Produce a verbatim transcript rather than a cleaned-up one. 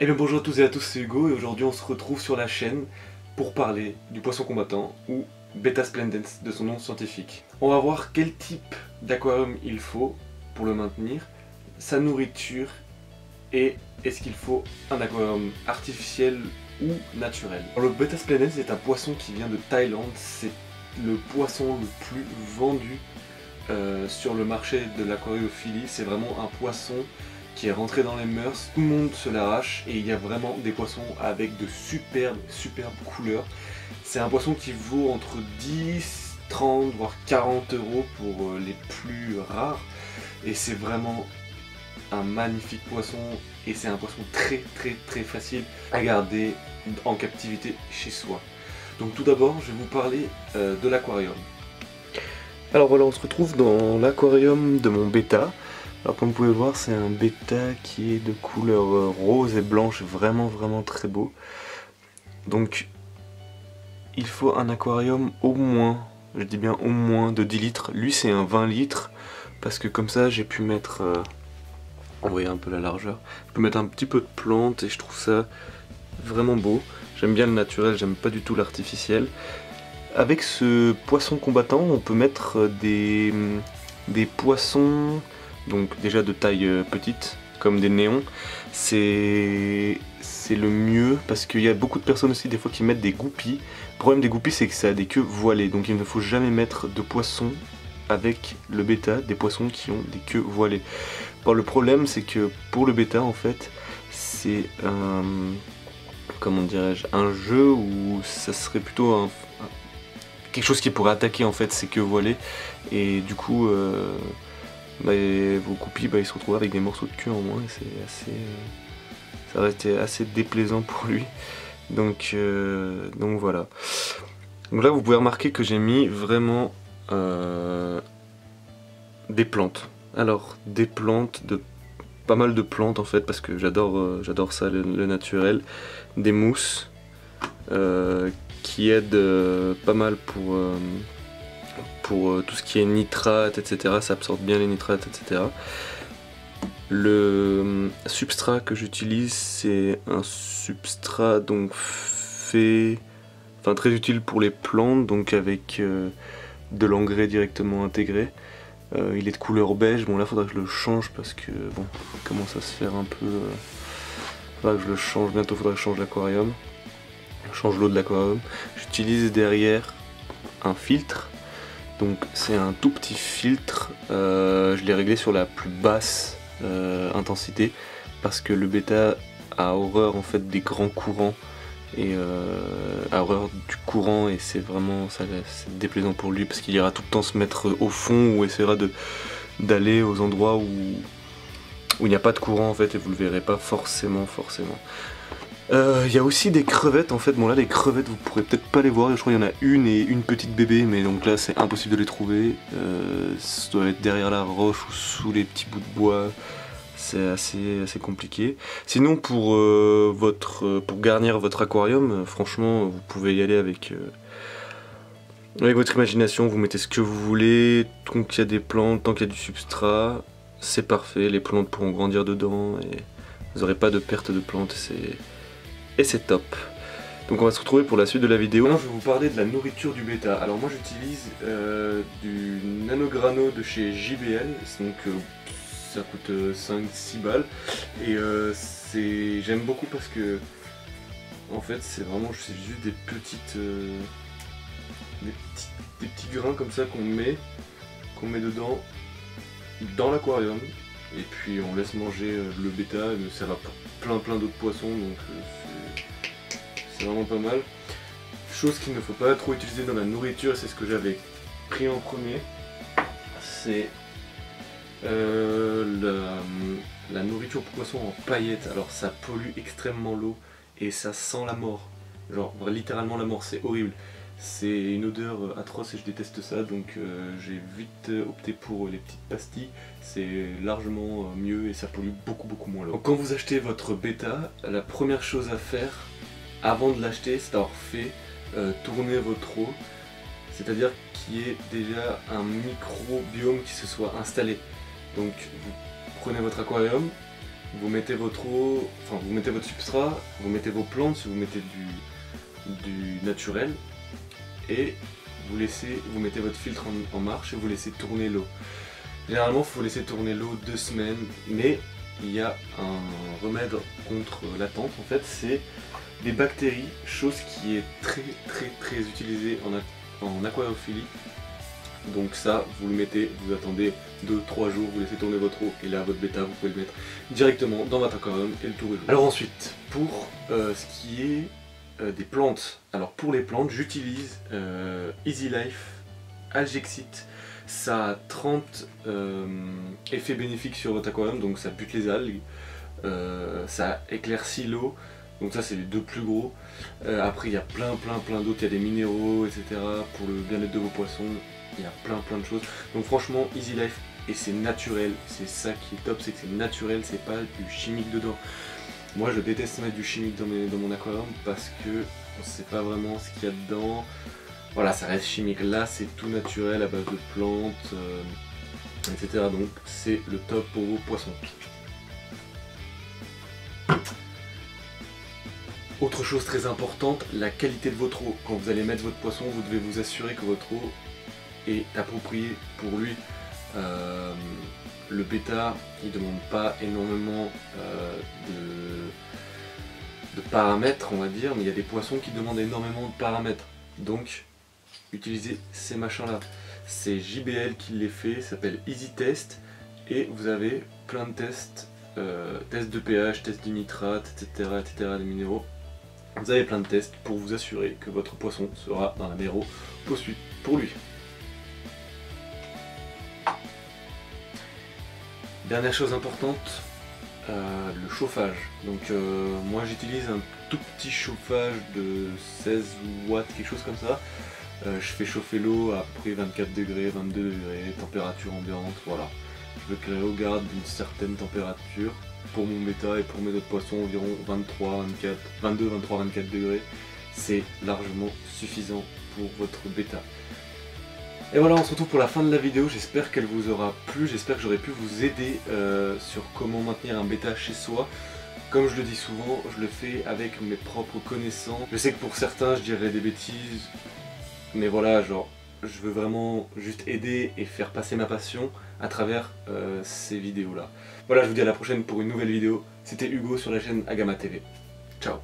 Et le bonjour à tous et à tous, c'est Hugo et aujourd'hui on se retrouve sur la chaîne pour parler du poisson combattant ou Betta Splendens de son nom scientifique. On va voir quel type d'aquarium il faut pour le maintenir, sa nourriture et est-ce qu'il faut un aquarium artificiel ou naturel. Alors, le Betta Splendens est un poisson qui vient de Thaïlande, c'est le poisson le plus vendu euh, sur le marché de l'aquariophilie, c'est vraiment un poisson qui est rentré dans les mœurs, tout le monde se l'arrache et il y a vraiment des poissons avec de superbes, superbes couleurs. C'est un poisson qui vaut entre dix, trente voire quarante euros pour les plus rares et c'est vraiment un magnifique poisson et c'est un poisson très très très facile à garder en captivité chez soi. Donc tout d'abord je vais vous parler euh, de l'aquarium. Alors voilà, on se retrouve dans l'aquarium de mon Betta. Alors comme vous pouvez voir, c'est un Betta qui est de couleur rose et blanche, vraiment vraiment très beau. Donc il faut un aquarium au moins, je dis bien au moins de dix litres. Lui c'est un vingt litres parce que comme ça j'ai pu mettre, euh, vous voyez un peu la largeur, je peux mettre un petit peu de plantes et je trouve ça vraiment beau. J'aime bien le naturel, j'aime pas du tout l'artificiel. Avec ce poisson combattant on peut mettre des, des poissons... Donc déjà de taille petite, comme des néons, c'est le mieux parce qu'il y a beaucoup de personnes aussi des fois qui mettent des guppies. Le problème des guppies c'est que ça a des queues voilées, donc il ne faut jamais mettre de poissons avec le Betta, des poissons qui ont des queues voilées. Bon, le problème c'est que pour le Betta en fait, c'est un, comment dirais-je, un jeu où ça serait plutôt un, quelque chose qui pourrait attaquer en fait ces queues voilées et du coup... Euh, Bah, vos coupilles bah, ils se retrouvent avec des morceaux de queue en moins et c'est assez euh, ça va être assez déplaisant pour lui, donc euh, donc voilà. Donc là vous pouvez remarquer que j'ai mis vraiment euh, des plantes, alors des plantes de pas mal de plantes en fait parce que j'adore euh, j'adore ça, le, le naturel, des mousses euh, qui aident euh, pas mal pour euh, pour tout ce qui est nitrate, et cetera. Ça absorbe bien les nitrates, et cetera. Le substrat que j'utilise, c'est un substrat donc fait, enfin très utile pour les plantes, donc avec euh, de l'engrais directement intégré. Euh, il est de couleur beige. Bon là, faudra que je le change parce que bon, il commence à se faire un peu. Euh... Faudra que je le change. Bientôt, faudra que je change l'aquarium. Je change l'eau de l'aquarium. J'utilise derrière un filtre. Donc c'est un tout petit filtre, euh, je l'ai réglé sur la plus basse euh, intensité parce que le Betta a horreur en fait des grands courants et euh, a horreur du courant et c'est vraiment ça, c'est déplaisant pour lui parce qu'il ira tout le temps se mettre au fond ou essaiera de d'aller aux endroits où, où il n'y a pas de courant en fait et vous le verrez pas forcément forcément. Il euh, y a aussi des crevettes en fait, bon là les crevettes vous pourrez peut-être pas les voir, je crois qu'il y en a une et une petite bébé, mais donc là c'est impossible de les trouver, euh, ça doit être derrière la roche ou sous les petits bouts de bois, c'est assez, assez compliqué. Sinon pour, euh, votre, euh, pour garnir votre aquarium, euh, franchement vous pouvez y aller avec, euh, avec votre imagination, vous mettez ce que vous voulez, tant qu'il y a des plantes, tant qu'il y a du substrat, c'est parfait, les plantes pourront grandir dedans et vous n'aurez pas de perte de plantes, c'est... Et c'est top. Donc on va se retrouver pour la suite de la vidéo. Maintenant je vais vous parler de la nourriture du Betta. Alors moi j'utilise euh, du Nanograno de chez J B L. Donc euh, ça coûte euh, cinq six balles. Et euh, c'est j'aime beaucoup parce que en fait c'est vraiment c'est juste des petites euh, des, petits, des petits grains comme ça qu'on met qu'on met dedans dans l'aquarium. Et puis on laisse manger le Betta, mais ça va pour plein plein d'autres poissons, donc euh, c'est vraiment pas mal. Chose qu'il ne faut pas trop utiliser dans la nourriture, c'est ce que j'avais pris en premier, c'est euh, la, la nourriture pour poissons en paillettes. Alors ça pollue extrêmement l'eau et ça sent la mort, genre littéralement la mort, c'est horrible. C'est une odeur atroce et je déteste ça, donc euh, j'ai vite opté pour les petites pastilles, c'est largement mieux et ça pollue beaucoup beaucoup moins l'eau. Quand vous achetez votre Betta, la première chose à faire avant de l'acheter, c'est d'avoir fait euh, tourner votre eau, c'est-à-dire qu'il y ait déjà un microbiome qui se soit installé. Donc vous prenez votre aquarium, vous mettez votre eau, enfin vous mettez votre substrat, vous mettez vos plantes si vous mettez du, du naturel, et vous laissez, vous mettez votre filtre en, en marche et vous laissez tourner l'eau. Généralement il faut laisser tourner l'eau deux semaines, mais il y a un remède contre l'attente en fait, c'est des bactéries, chose qui est très très très utilisée en, en aquariophilie. Donc ça, vous le mettez, vous attendez deux trois jours, vous laissez tourner votre eau et là votre bêta, vous pouvez le mettre directement dans votre aquarium et le tour est joué. Alors ensuite, pour euh, ce qui est euh, des plantes, alors pour les plantes, j'utilise euh, Easy Life, Algexite. Ça a trente euh, effets bénéfiques sur votre aquarium, donc ça bute les algues, euh, ça éclaircit l'eau, donc ça c'est les deux plus gros. Euh, après il y a plein plein plein d'autres, il y a des minéraux, et cetera pour le bien-être de vos poissons. Il y a plein plein de choses, donc franchement Easy Life, et c'est naturel, c'est ça qui est top, c'est que c'est naturel, c'est pas du chimique dedans. Moi je déteste mettre du chimique dans, mes, dans mon aquarium parce que on sait pas vraiment ce qu'il y a dedans, voilà, ça reste chimique. Là c'est tout naturel à base de plantes, euh, et cetera donc c'est le top pour vos poissons. Autre chose très importante, la qualité de votre eau. Quand vous allez mettre votre poisson, vous devez vous assurer que votre eau est approprié pour lui. Euh, le bêta, il ne demande pas énormément euh, de, de paramètres, on va dire, mais il y a des poissons qui demandent énormément de paramètres. Donc, utilisez ces machins-là. C'est J B L qui les fait, ça s'appelle Easy Test, et vous avez plein de tests, euh, tests de pH, tests de nitrate, et cetera, et cetera, des minéraux. Vous avez plein de tests pour vous assurer que votre poisson sera dans la meilleure eau possible pour lui. Dernière chose importante, euh, le chauffage. Donc euh, moi j'utilise un tout petit chauffage de seize watts, quelque chose comme ça. Euh, je fais chauffer l'eau à peu près vingt-quatre degrés, vingt-deux degrés, température ambiante, voilà. Je veux que l'eau garde une certaine température pour mon bêta et pour mes autres poissons, environ vingt-trois, vingt-quatre, vingt-deux, vingt-trois, vingt-quatre degrés. C'est largement suffisant pour votre bêta. Et voilà, on se retrouve pour la fin de la vidéo, j'espère qu'elle vous aura plu, j'espère que j'aurai pu vous aider euh, sur comment maintenir un bêta chez soi. Comme je le dis souvent, je le fais avec mes propres connaissances. Je sais que pour certains je dirais des bêtises, mais voilà, genre, je veux vraiment juste aider et faire passer ma passion à travers euh, ces vidéos là. Voilà, je vous dis à la prochaine pour une nouvelle vidéo, c'était Hugo sur la chaîne Agama T V. Ciao.